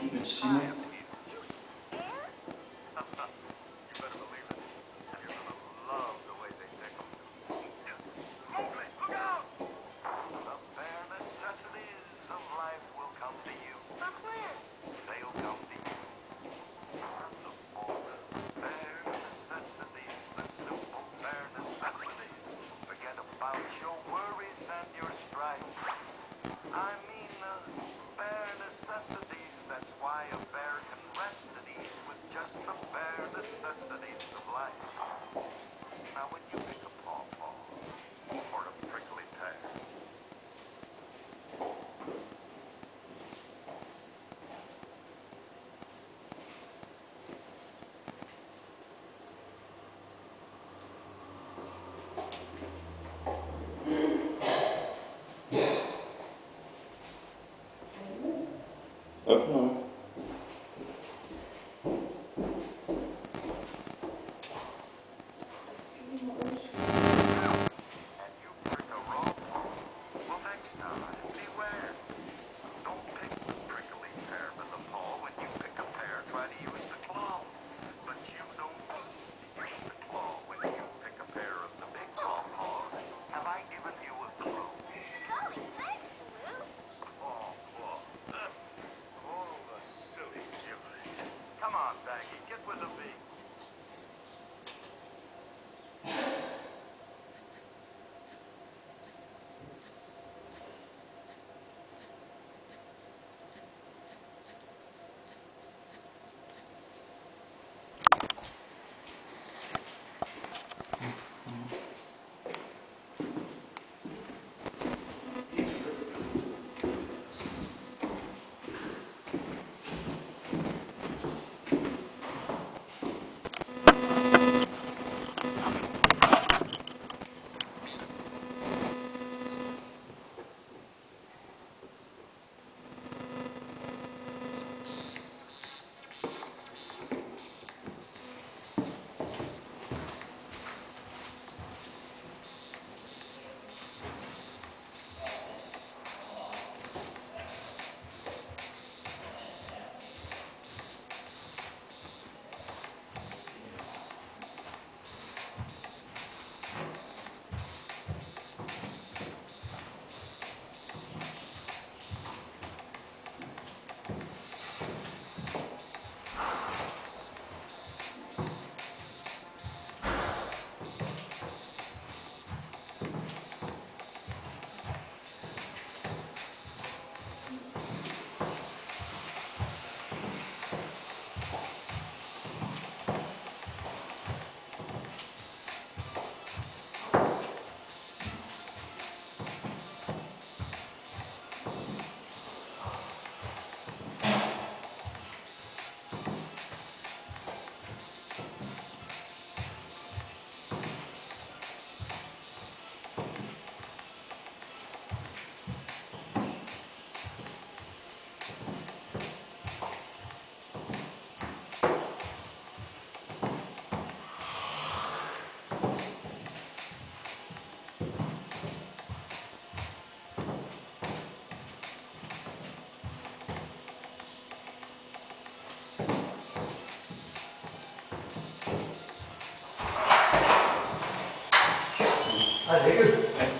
Keep it shooting. Definitely. I think it's